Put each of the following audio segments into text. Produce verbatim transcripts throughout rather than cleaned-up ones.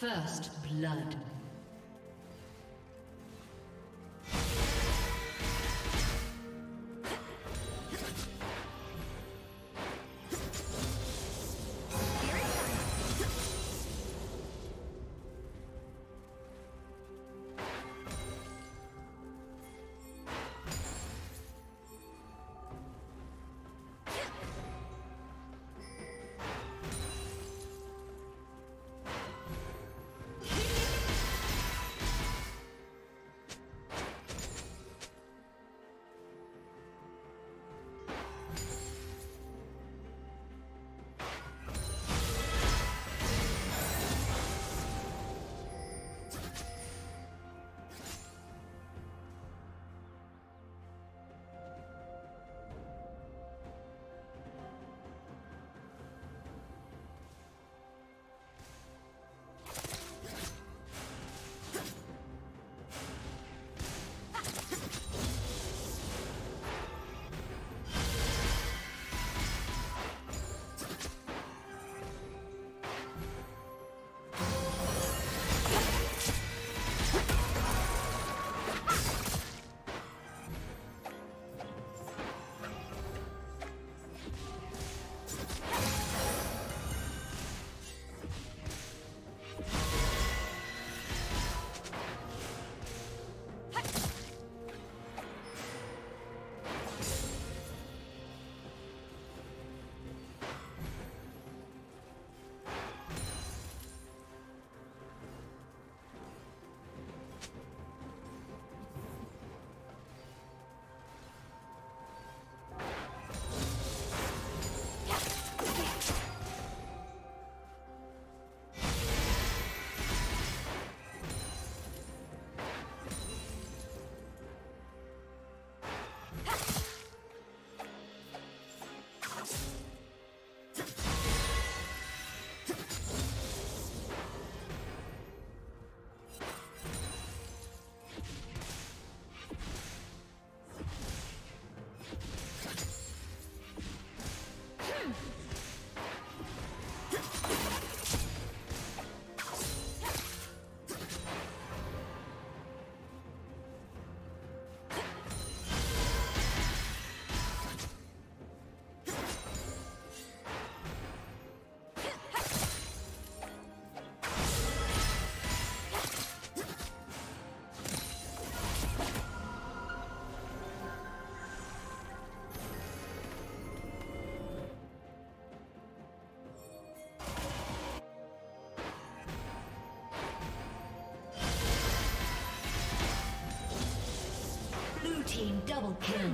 First blood. Team double kill.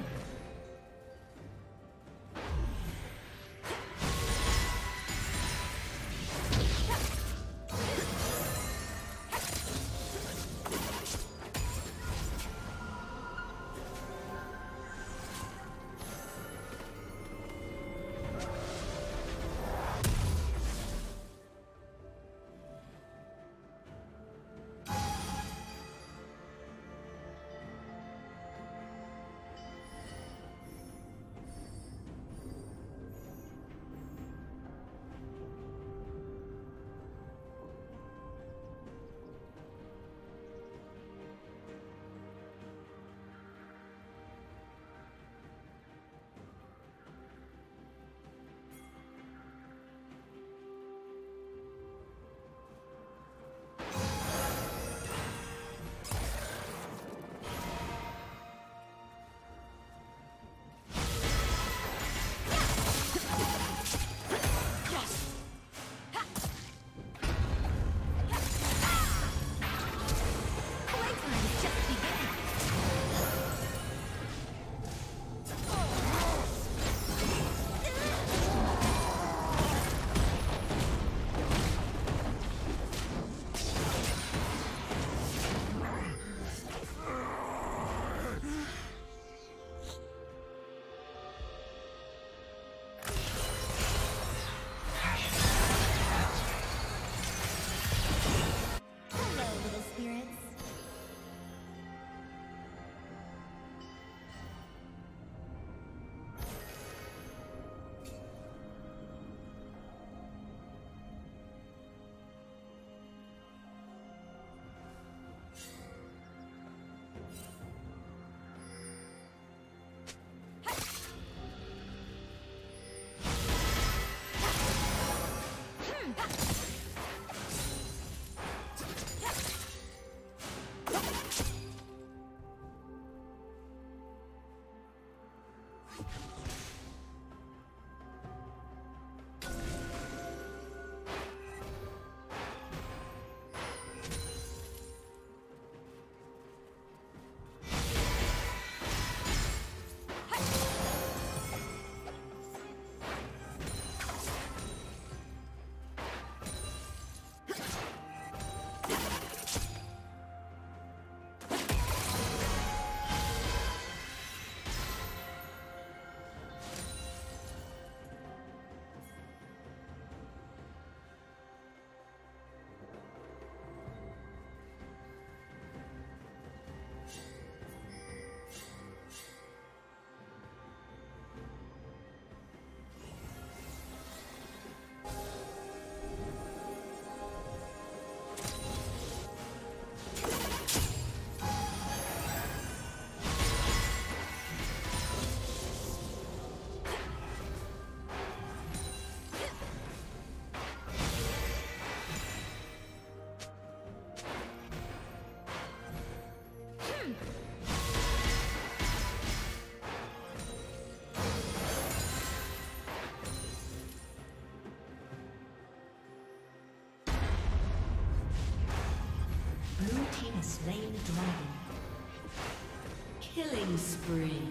has slain the dragon. Killing spree.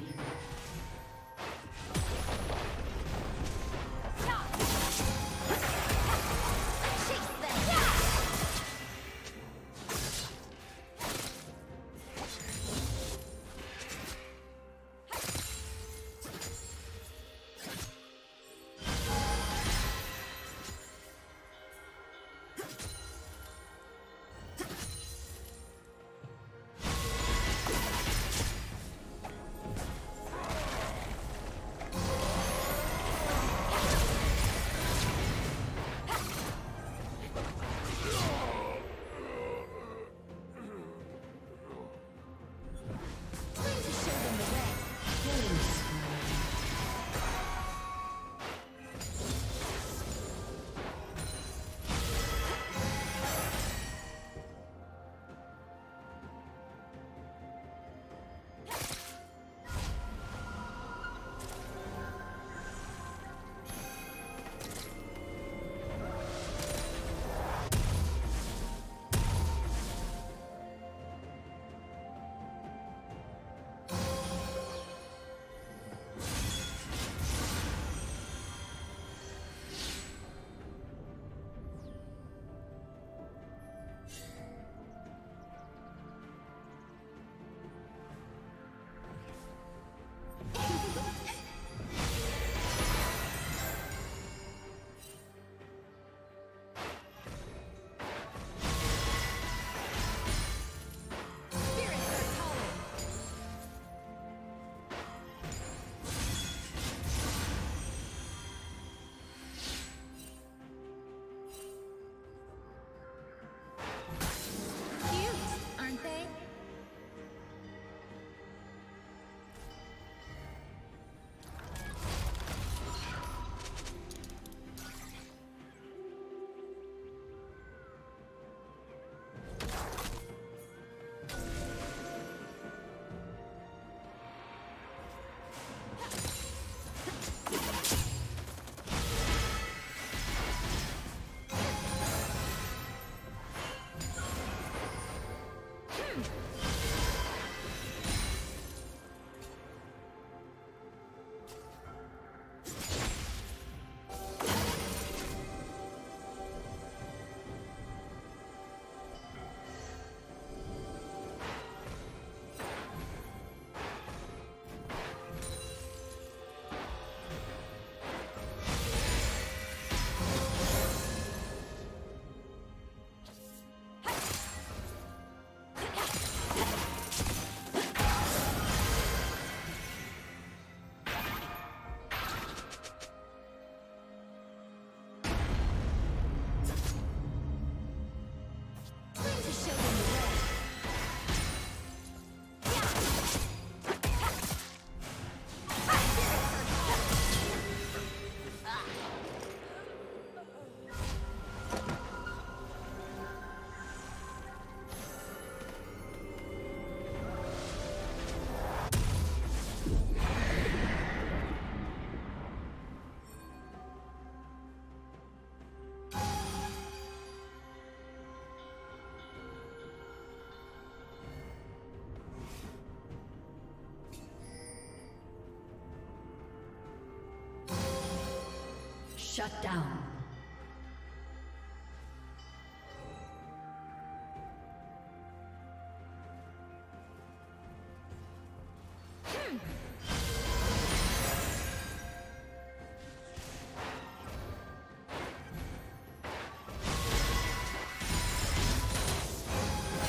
Shut down.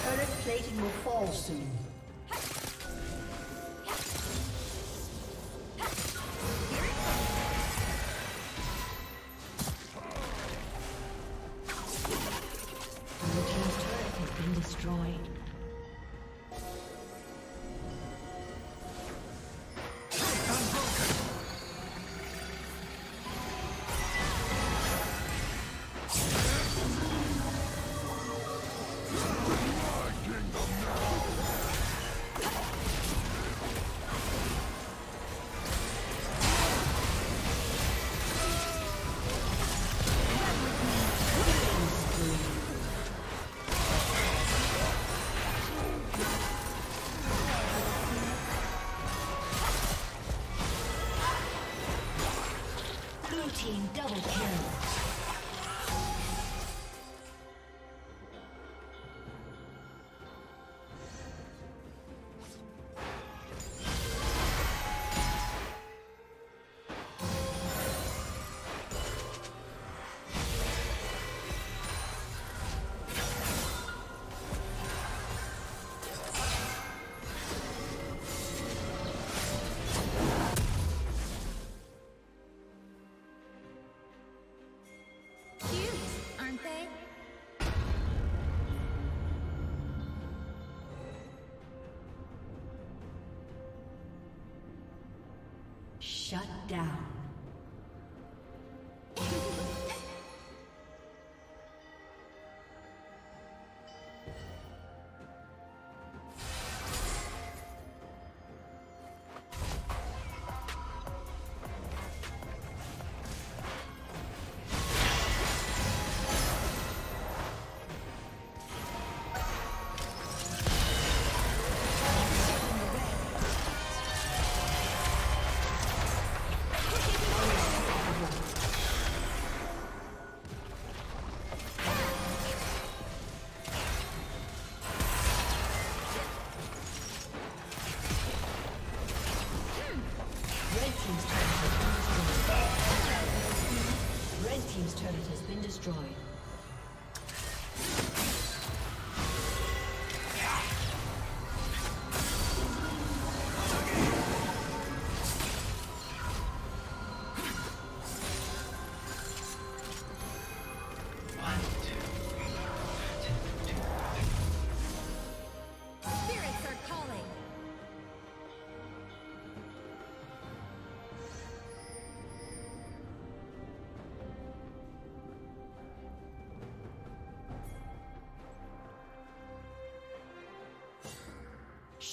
Turret plating will fall soon. Shut down. Destroyed.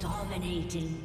Dominating.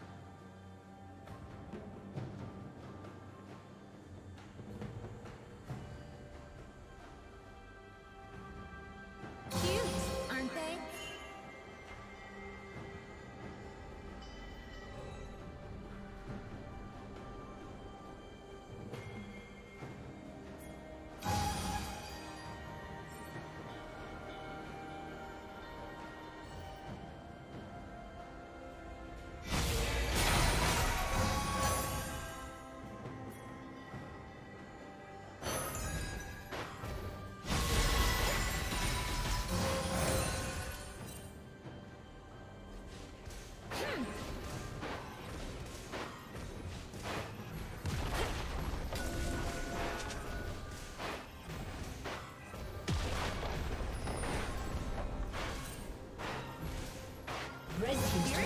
Legendary.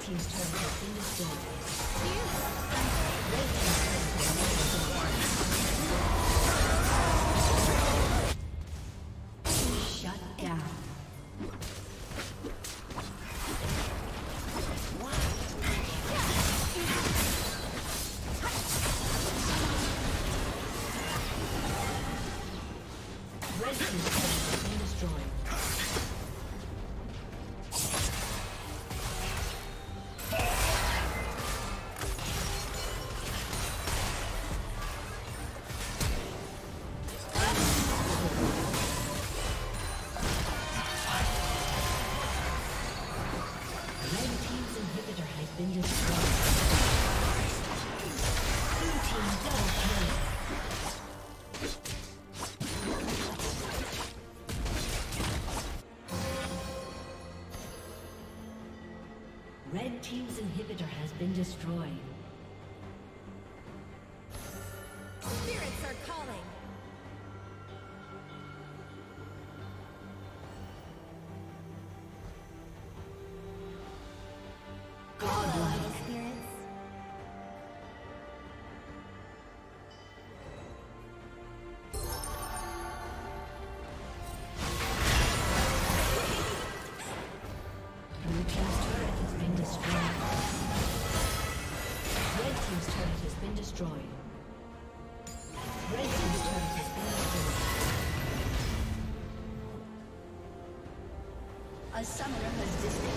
Team's turret has been destroyed. Shut down. Red team's turret has been destroyed. Red team's inhibitor has been destroyed. Spirits are calling. Godlike spirits. Blue team's turret has been destroyed. Red team's turret has been destroyed. Red team's turret has been destroyed. A summoner has disconnected.